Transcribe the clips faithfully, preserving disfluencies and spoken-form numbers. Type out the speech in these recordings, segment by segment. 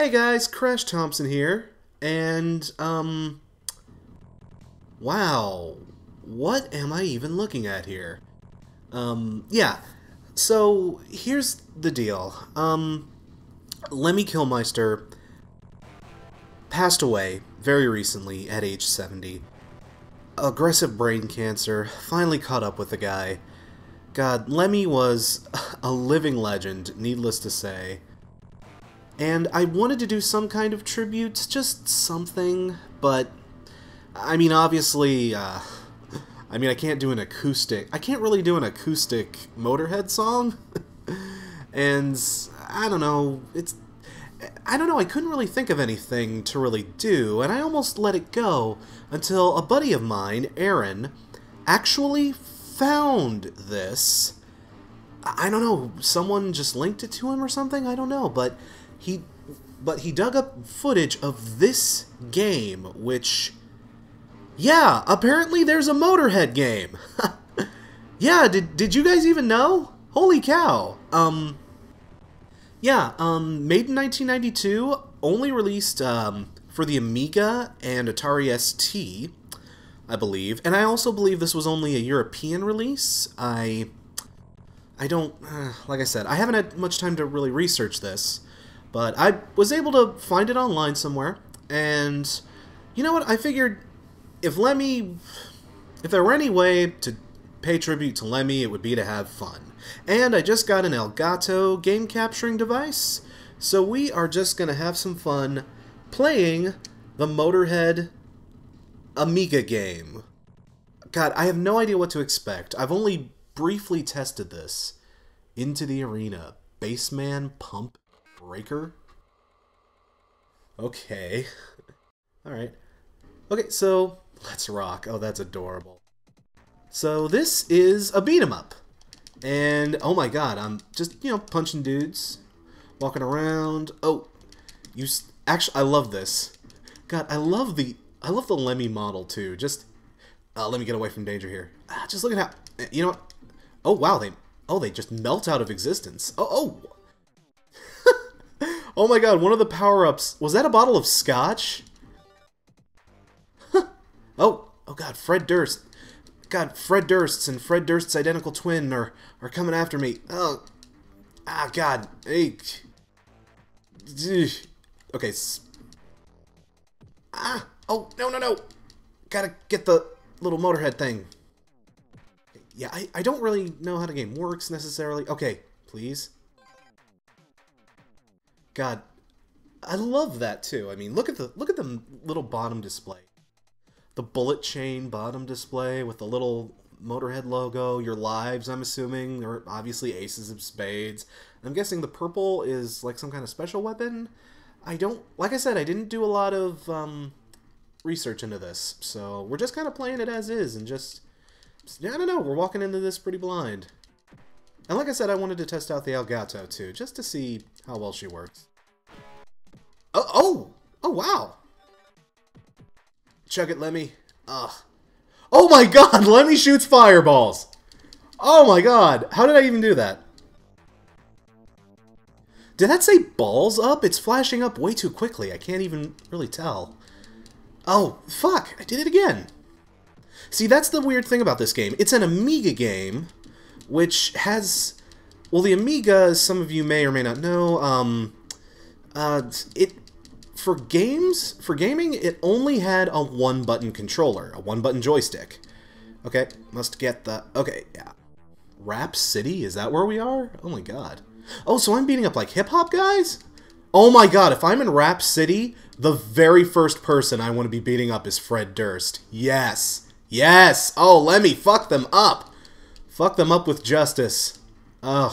Hey guys, Crash Thompson here, and, um, wow, what am I even looking at here? Um, yeah, so here's the deal. Um, Lemmy Kilmister passed away very recently at age seventy. Aggressive brain cancer finally caught up with the guy. God, Lemmy was a living legend, needless to say. And I wanted to do some kind of tribute, just something, but, I mean, obviously, uh, I mean, I can't do an acoustic, I can't really do an acoustic Motorhead song, and, I don't know, it's, I don't know, I couldn't really think of anything to really do, and I almost let it go until a buddy of mine, Aaron, actually found this. I don't know, someone just linked it to him or something, I don't know, but... He, but he dug up footage of this game, which, yeah, apparently there's a Motorhead game. Yeah, did, did you guys even know? Holy cow. Um, yeah, um, made in nineteen ninety-two, only released, um, for the Amiga and Atari S T, I believe, and I also believe this was only a European release. I, I don't, uh, like I said, I haven't had much time to really research this. But I was able to find it online somewhere, and you know what, I figured if Lemmy, if there were any way to pay tribute to Lemmy, it would be to have fun. And I just got an Elgato game capturing device, so we are just going to have some fun playing the Motorhead Amiga game. God, I have no idea what to expect. I've only briefly tested this. Into the Arena, Bassman Pump Breaker? Okay. Alright. Okay, so let's rock. Oh, that's adorable. So this is a beat 'em up. And oh my god, I'm just, you know, punching dudes. Walking around. Oh, you s actually, I love this. God, I love the, I love the Lemmy model too. Just, uh, let me get away from danger here. Ah, just look at how, you know what? Oh wow, they, oh, they just melt out of existence. Oh, oh! Oh my god, one of the power-ups... Was that a bottle of scotch? Huh. Oh, oh god, Fred Durst. God, Fred Durst's and Fred Durst's identical twin are, are coming after me. Oh, ah, god. Ache. Okay. Ah, oh, no, no, no. Gotta get the little Motorhead thing. Yeah, I, I don't really know how the game works, necessarily. Okay, please. God, I love that too. I mean, look at the look at the little bottom display, the bullet chain bottom display with the little Motorhead logo. Your lives, I'm assuming, or obviously Aces of Spades. I'm guessing the purple is like some kind of special weapon. I don't, like I said, I didn't do a lot of um, research into this, so we're just kind of playing it as is and just, I don't know. We're walking into this pretty blind. And like I said, I wanted to test out the Elgato too, just to see how well she works. Oh, oh, oh wow! Chug it, Lemmy. Ugh. Oh my god, Lemmy shoots fireballs! Oh my god, how did I even do that? Did that say balls up? It's flashing up way too quickly, I can't even really tell. Oh, fuck, I did it again! See, that's the weird thing about this game. It's an Amiga game, which has, well, the Amiga, as some of you may or may not know, um, uh, it, for games, for gaming, it only had a one-button controller, a one-button joystick. Okay, must get the, okay, yeah. Rap City, is that where we are? Oh my god. Oh, so I'm beating up, like, hip-hop guys? Oh my god, if I'm in Rap City, the very first person I want to be beating up is Fred Durst. Yes! Yes! Oh, Lemmy, fuck them up! Fuck them up with justice. Ugh.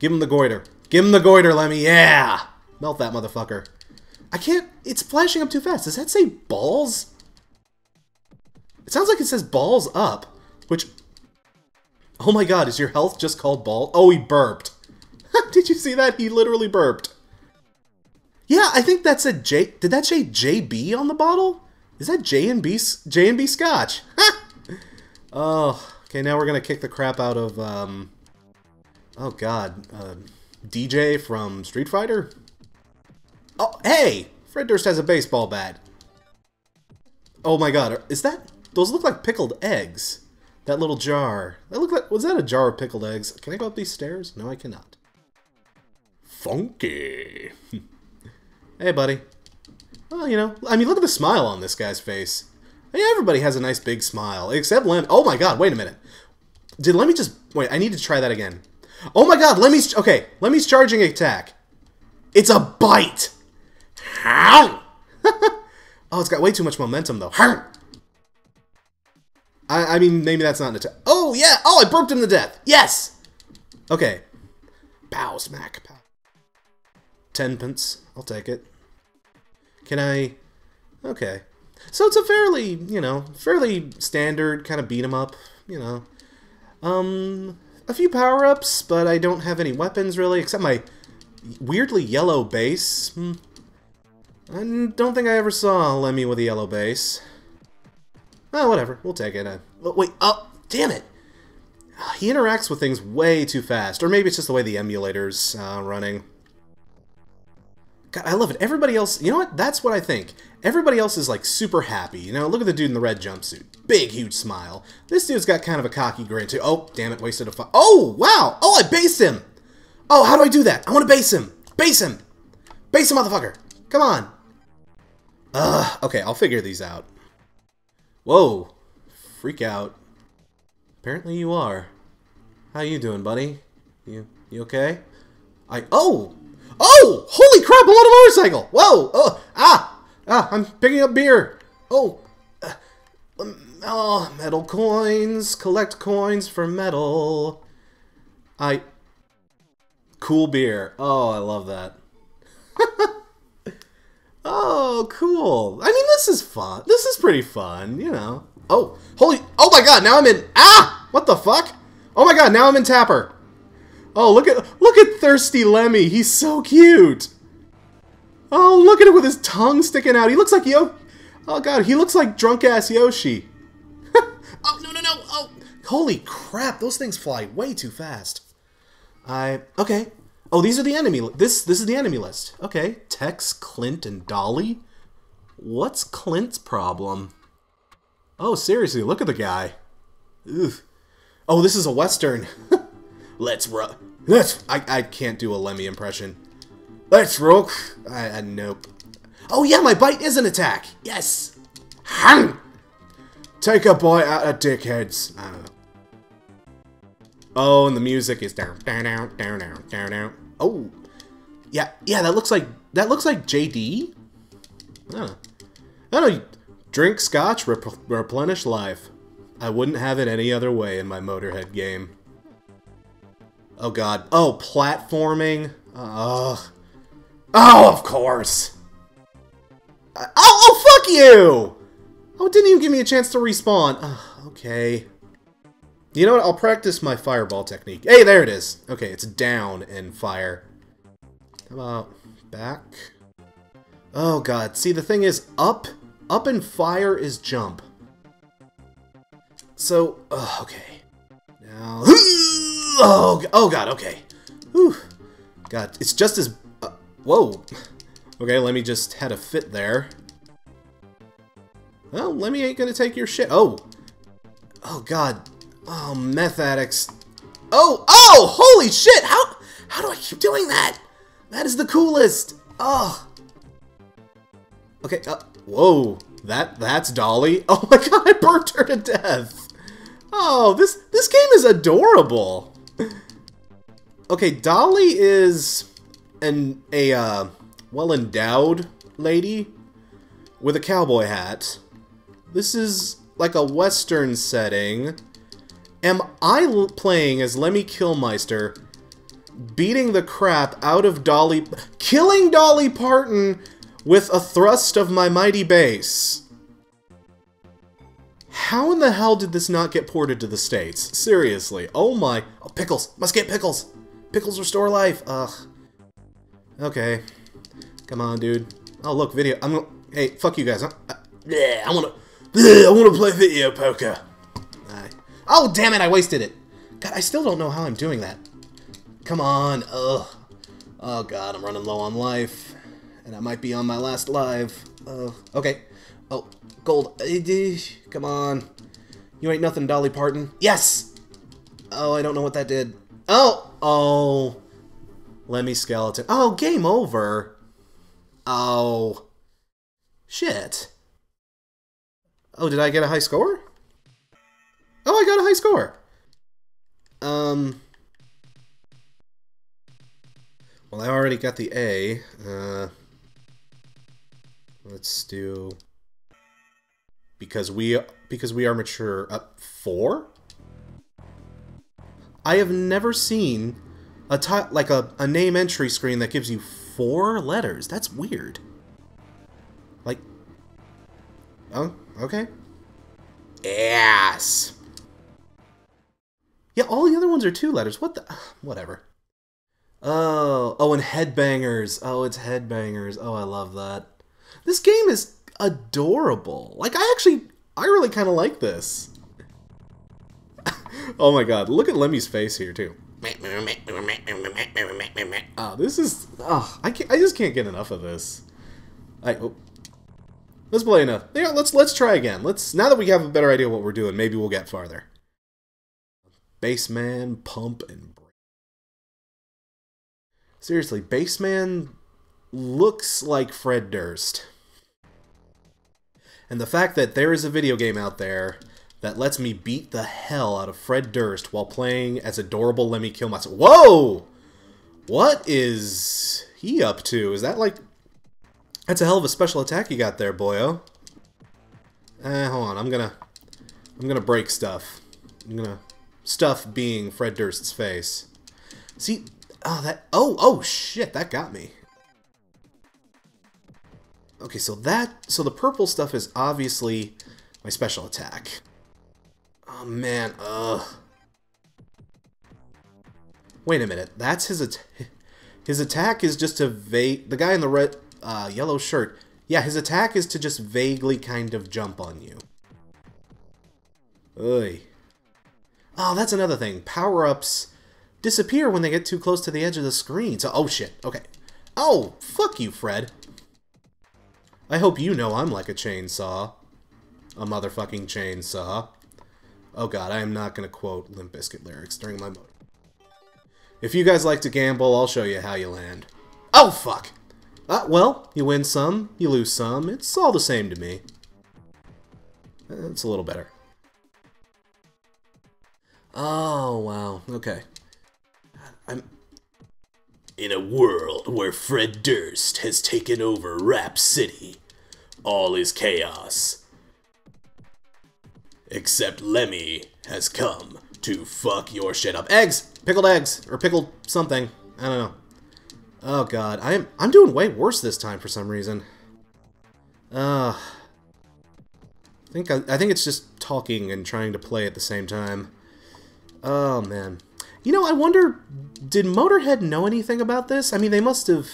Give him the goiter. Give him the goiter, Lemmy. Yeah! Melt that motherfucker. I can't... It's flashing up too fast. Does that say balls? It sounds like it says balls up, which... Oh my god, is your health just called ball? Oh, he burped. Did you see that? He literally burped. Yeah, I think that said J... Did that say J B on the bottle? Is that J and B, J and B Scotch? Ha! Oh... Okay, now we're gonna kick the crap out of, um, oh god, uh, D J from Street Fighter? Hey! Fred Durst has a baseball bat. Oh my god, is that... Those look like pickled eggs. That little jar. That looked like... Was that a jar of pickled eggs? Can I go up these stairs? No, I cannot. Funky. Hey, buddy. Well, you know... I mean, look at the smile on this guy's face. Hey, everybody has a nice big smile. Except Lemmy... Oh my god, wait a minute. Did Lemmy just... Wait, I need to try that again. Oh my god, Lemmy's... Okay, Lemmy's charging attack. It's a bite! How? Oh, it's got way too much momentum, though. How? I, I mean, maybe that's not an attack. Oh, yeah! Oh, I burped him to death! Yes! Okay. Pow, smack, pow. Ten pence. I'll take it. Can I... Okay. So it's a fairly, you know, fairly standard kind of beat 'em up, you know. Um, a few power-ups, but I don't have any weapons, really, except my weirdly yellow base. Hmm. I don't think I ever saw Lemmy with a yellow base. Oh, whatever. We'll take it. I... Wait, oh, damn it! He interacts with things way too fast. Or maybe it's just the way the emulator's uh, running. God, I love it. Everybody else... You know what? That's what I think. Everybody else is, like, super happy. You know, look at the dude in the red jumpsuit. Big, huge smile. This dude's got kind of a cocky grin, too. Oh, damn it. Wasted a... Fu oh, wow! Oh, I based him! Oh, how do I do that? I want to base him! Base him! Base him, motherfucker! Come on! Ugh, okay, I'll figure these out. Whoa! Freak out. Apparently you are. How you doing, buddy? You you okay? I- Oh! Oh! Holy crap, I'm on a motorcycle! Whoa! Oh! Ah! Ah, I'm picking up beer! Oh! Uh, um, oh, metal coins! Collect coins for metal! I- Cool beer. Oh, I love that. Oh, cool. I mean, this is fun. This is pretty fun, you know. Oh, holy... Oh, my God, now I'm in... Ah! What the fuck? Oh, my God, now I'm in Tapper. Oh, look at... Look at Thirsty Lemmy. He's so cute. Oh, look at him with his tongue sticking out. He looks like Yo... Oh, God, he looks like drunk-ass Yoshi. Oh, no, no, no. Oh, holy crap. Those things fly way too fast. I... Okay. Oh, these are the enemy li- this this is the enemy list. Okay, Tex, Clint, and Dolly. What's Clint's problem? Oh, seriously, look at the guy. Ugh. Oh, this is a Western. Let's rock. Let's. I I can't do a Lemmy impression. Let's rock. I, I nope. Oh yeah, my bite is an attack. Yes. Hang. Take a bite out of dickheads. I don't know. Oh, and the music is down, down, down, down, down, down, down. Oh, yeah, yeah. That looks like that looks like J D. I don't know. I don't know. Drink scotch, rep replenish life. I wouldn't have it any other way in my Motorhead game. Oh God. Oh, platforming. Ugh. Oh, of course. I oh, oh, fuck you. Oh, it didn't even give me a chance to respawn. Ugh, okay. You know what? I'll practice my fireball technique. Hey, there it is. Okay, it's down and fire. How about back? Oh, God. See, the thing is up. Up and fire is jump. So, oh, okay. Now, oh, oh, God, okay. Whew. God, it's just as... Uh, whoa. Okay, Lemmy just had a fit there. Well, Lemmy ain't gonna take your shit. Oh. Oh, God. Oh, meth addicts. Oh, oh, holy shit! How how do I keep doing that? That is the coolest. Oh. Okay, uh, whoa. That that's Dolly. Oh my god, I burnt her to death. Oh, this this game is adorable. Okay, Dolly is an a uh, well-endowed lady with a cowboy hat. This is like a Western setting. Am I l playing as Lemmy Kilmister, beating the crap out of Dolly... Killing Dolly Parton with a thrust of my mighty bass? How in the hell did this not get ported to the States? Seriously. Oh my... Oh, pickles! Must get pickles! Pickles restore life! Ugh. Okay. Come on, dude. Oh, look, video... I'm gonna... Hey, fuck you guys. I'm... I... Yeah, I wanna... Yeah, I wanna play video poker. Oh, damn it, I wasted it. God, I still don't know how I'm doing that. Come on. Ugh. Oh, God, I'm running low on life. and I might be on my last live. Uh, okay. Oh, gold. Come on. You ain't nothing, Dolly Parton. Yes! Oh, I don't know what that did. Oh! Oh. Lemmy Skeleton. Oh, game over. Oh. Shit. Oh, did I get a high score? Oh, I got a high score. Um. Well, I already got the A. Uh, let's do... Because we, because we are mature, up four? I have never seen a ti like a, a name entry screen that gives you four letters. That's weird. Like... Oh, okay. Ass! Yeah, all the other ones are two letters. What the... Whatever. Oh, oh, and headbangers. Oh, it's headbangers. Oh, I love that. This game is adorable. Like, I actually, I really kind of like this. Oh my god, look at Lemmy's face here, too. Oh, this is, oh, I, can't, I just can't get enough of this. I, oh. Let's play enough. Yeah, let's, let's try again. Let's, now that we have a better idea what we're doing, maybe we'll get farther. Bassman, pump, and... Seriously, Bassman looks like Fred Durst. And the fact that there is a video game out there that lets me beat the hell out of Fred Durst while playing as adorable Lemmy Kilmister. Whoa! What is he up to? Is that like... That's a hell of a special attack you got there, boyo. Eh, hold on, I'm gonna... I'm gonna break stuff. I'm gonna... Stuff being Fred Durst's face. See... Oh, that, oh, oh shit, that got me. Okay, so that, so the purple stuff is obviously my special attack. Oh man, ugh. Wait a minute, that's his at his attack is just to vague, the guy in the red, uh, yellow shirt. Yeah, his attack is to just vaguely kind of jump on you. Oy. Oh, that's another thing, power-ups disappear when they get too close to the edge of the screen. So, oh shit, okay. Oh, fuck you, Fred. I hope you know I'm like a chainsaw. A motherfucking chainsaw. Oh god, I am not gonna quote Limp Bizkit lyrics during my mode. If you guys like to gamble, I'll show you how you land. Oh, fuck! Uh, well, you win some, you lose some, it's all the same to me. It's a little better. Oh, wow, okay. I'm... In a world where Fred Durst has taken over Rap City, all is chaos. Except Lemmy has come to fuck your shit up. Eggs! Pickled eggs! Or pickled something. I don't know. Oh god, I'm, I'm doing way worse this time for some reason. Uh, I think I, I think it's just talking and trying to play at the same time. Oh man. You know, I wonder, did Motorhead know anything about this? I mean, they must have...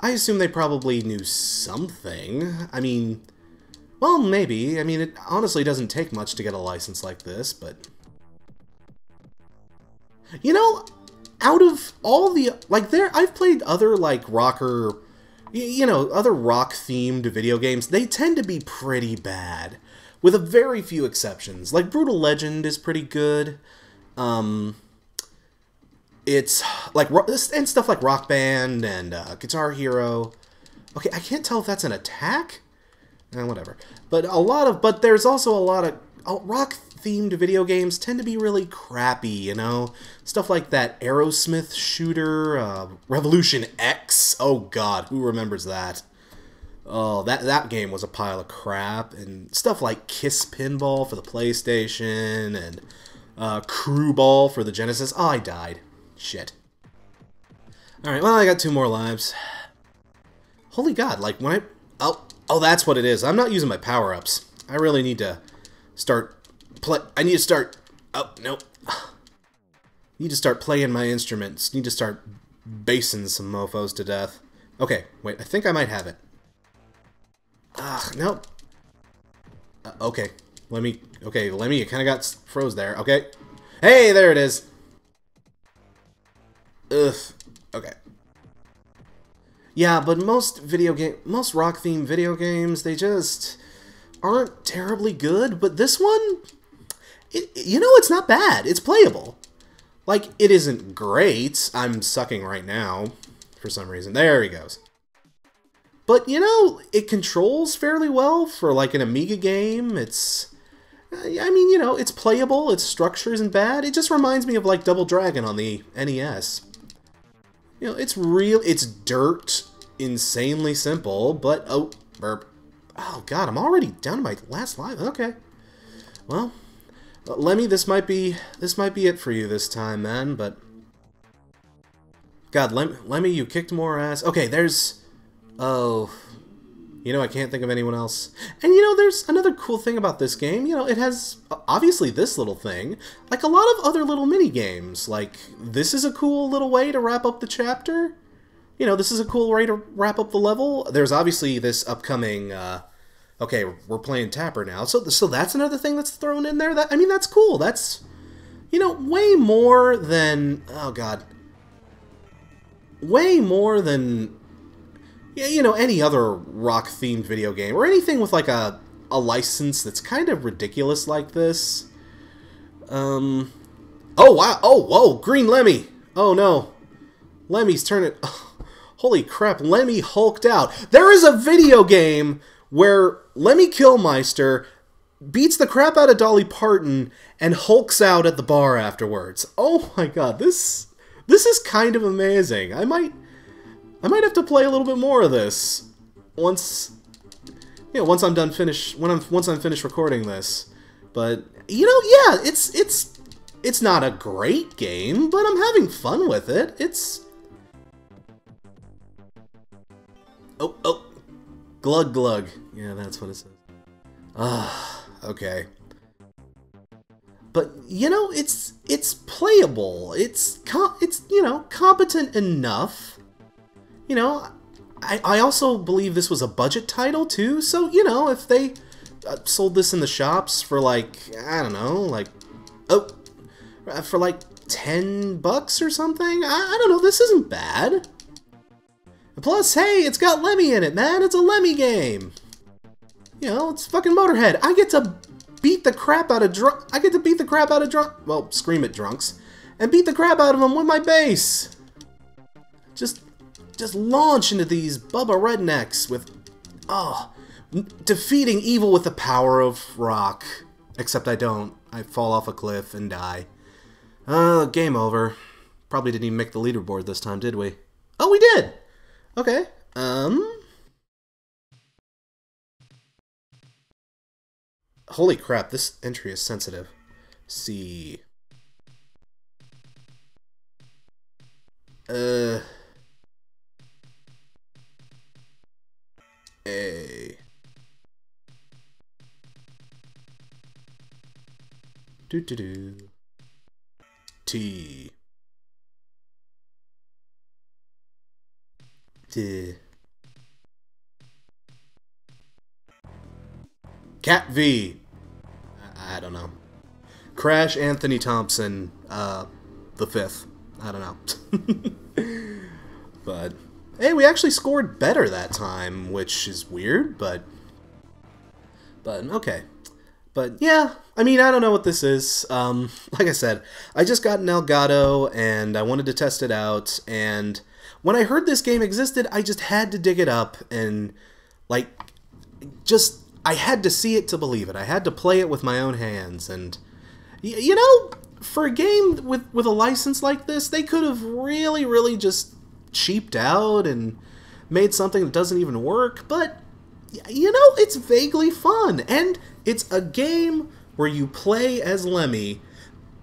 I assume they probably knew something. I mean, well, maybe. I mean, it honestly doesn't take much to get a license like this, but... You know, out of all the... Like, there, I've played other, like, rocker... You know, other rock-themed video games. They tend to be pretty bad, with a very few exceptions. Like, Brutal Legend is pretty good. Um... It's like, and stuff like Rock Band and uh, Guitar Hero. Okay, I can't tell if that's an attack? Eh, whatever. But a lot of, but there's also a lot of, oh, rock-themed video games tend to be really crappy, you know? Stuff like that Aerosmith shooter, uh, Revolution X. Oh god, who remembers that? Oh, that, that game was a pile of crap. And stuff like Kiss Pinball for the PlayStation and uh, Crew Ball for the Genesis. Oh, I died. Shit. Alright, well, I got two more lives. Holy god, like, when I... Oh, oh, that's what it is. I'm not using my power-ups. I really need to start... Play... I need to start... Oh, no. Need to start playing my instruments. Need to start basing some mofos to death. Okay, wait, I think I might have it. Ugh, no. Uh, okay. Let me... Okay, Lemmy, you kind of got froze there. Okay. Hey, there it is. Ugh. Okay. Yeah, but most video game, most rock-themed video games, they just aren't terribly good. But this one, it, you know, it's not bad. It's playable. Like, it isn't great. I'm sucking right now for some reason. There he goes. But, you know, it controls fairly well for, like, an Amiga game. It's, I mean, you know, it's playable. Its structure isn't bad. It just reminds me of, like, Double Dragon on the N E S. You know, it's real, it's dirt, insanely simple, but, oh, burp. Oh, God, I'm already down to my last life. Okay. Well, Lemmy, this might be, this might be it for you this time, man, but... God, Lem Lemmy, you kicked more ass. Okay, there's... Oh... You know, I can't think of anyone else. And, you know, there's another cool thing about this game. You know, it has, obviously, this little thing. Like, a lot of other little mini-games. Like, this is a cool little way to wrap up the chapter. You know, this is a cool way to wrap up the level. There's obviously this upcoming, uh... Okay, we're playing Tapper now. So, so that's another thing that's thrown in there. That, I mean, that's cool. That's, you know, way more than... Oh, God. Way more than... Yeah, you know, any other rock-themed video game, or anything with, like, a, a license that's kind of ridiculous like this. Um, oh, wow, oh, whoa, Green Lemmy! Oh, no. Lemmy's turning... Oh, holy crap, Lemmy hulked out. There is a video game where Lemmy Kilmister beats the crap out of Dolly Parton and hulks out at the bar afterwards. Oh, my God, this, this is kind of amazing. I might... I might have to play a little bit more of this once, you know, once I'm done finish when I'm once I'm finished recording this. But you know, yeah, it's it's it's not a great game, but I'm having fun with it. It's oh oh, glug glug. Yeah, that's what it says. Ah, okay. But you know, it's it's playable. It's com it's you know competent enough. You know, I, I also believe this was a budget title, too, so, you know, if they uh, sold this in the shops for, like, I don't know, like, oh, for, like, ten bucks or something, I, I don't know, this isn't bad. And plus, hey, it's got Lemmy in it, man, it's a Lemmy game. You know, it's fucking Motorhead. I get to beat the crap out of drunk, I get to beat the crap out of drunk, well, scream at drunks, and beat the crap out of them with my bass. Just... Just launch into these Bubba Rednecks with, oh, defeating evil with the power of rock. Except I don't. I fall off a cliff and die. Uh, game over. Probably didn't even make the leaderboard this time, did we? Oh, we did! Okay. Um... Holy crap, this entry is sensitive. Let's see... Uh... A. Do do do. T. D. Cat V. I, I don't know. Crash Anthony Thompson, uh, the fifth. I don't know. But. Hey, we actually scored better that time, which is weird, but... But, okay. But, yeah, I mean, I don't know what this is. Um, like I said, I just got an Elgato, and I wanted to test it out, and when I heard this game existed, I just had to dig it up, and, like, just, I had to see it to believe it. I had to play it with my own hands, and, y you know, for a game with, with a license like this, they could have really, really just... cheaped out and made something that doesn't even work, but you know, it's vaguely fun, and it's a game where you play as Lemmy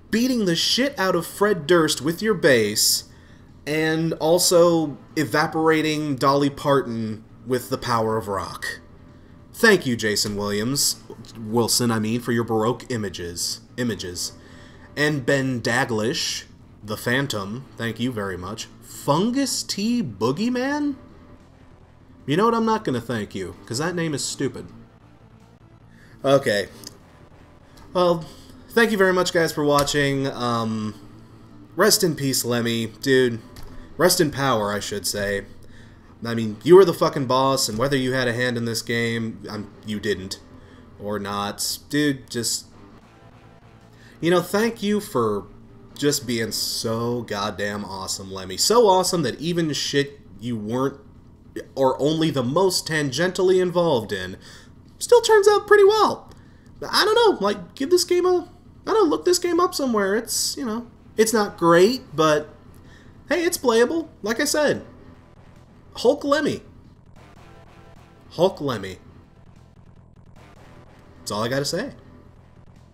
beating the shit out of Fred Durst with your bass and also evaporating Dolly Parton with the power of rock. Thank you, Jason Williams Wilson, I mean, for your Baroque images images and Ben Daglish, the Phantom, thank you very much. Fungus T Boogeyman? You know what, I'm not gonna thank you, because that name is stupid. Okay. Well, thank you very much, guys, for watching. Um, rest in peace, Lemmy. Dude, rest in power, I should say. I mean, you were the fucking boss, and whether you had a hand in this game, I'm, you didn't. Or not. Dude, just... You know, thank you for just being so goddamn awesome, Lemmy. So awesome that even shit you weren't, or only the most tangentially involved in, still turns out pretty well. I don't know, like, give this game a... I don't know, look this game up somewhere. It's, you know, it's not great, but hey, it's playable. Like I said, Hulk Lemmy. Hulk Lemmy. That's all I gotta say.